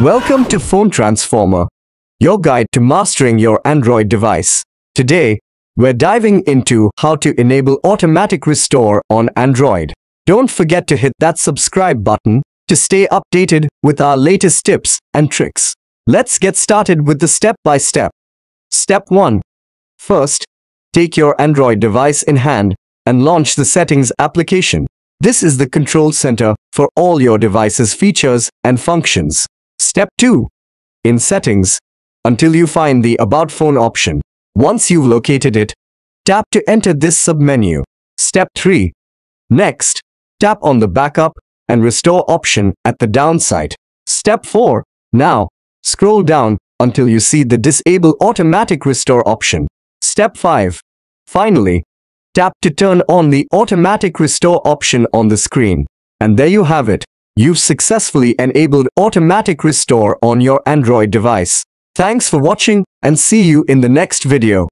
Welcome to Phone Transformer, your guide to mastering your Android device. Today, we're diving into how to enable automatic restore on Android. Don't forget to hit that subscribe button to stay updated with our latest tips and tricks. Let's get started with the step-by-step. Step 1. First, take your Android device in hand and launch the Settings application. This is the control center for all your device's features and functions. Step 2. In Settings, until you find the About Phone option. Once you've located it, tap to enter this submenu. Step 3. Next, tap on the Backup and Restore option at the down side. Step 4. Now, scroll down until you see the Disable Automatic Restore option. Step 5. Finally, tap to turn on the Automatic Restore option on the screen. And there you have it. You've successfully enabled automatic restore on your Android device. Thanks for watching and see you in the next video.